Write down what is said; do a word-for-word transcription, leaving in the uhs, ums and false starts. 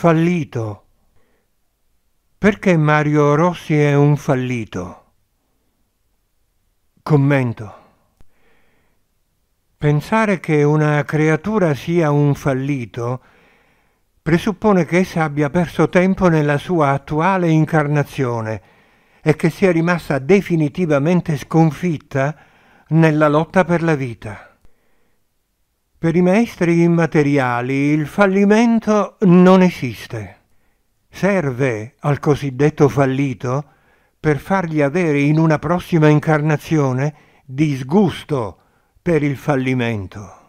Fallito. Perché Mario Rossi è un fallito? Commento. Pensare che una creatura sia un fallito presuppone che essa abbia perso tempo nella sua attuale incarnazione e che sia rimasta definitivamente sconfitta nella lotta per la vita. Per i maestri immateriali il fallimento non esiste. Serve al cosiddetto fallito per fargli avere in una prossima incarnazione disgusto per il fallimento.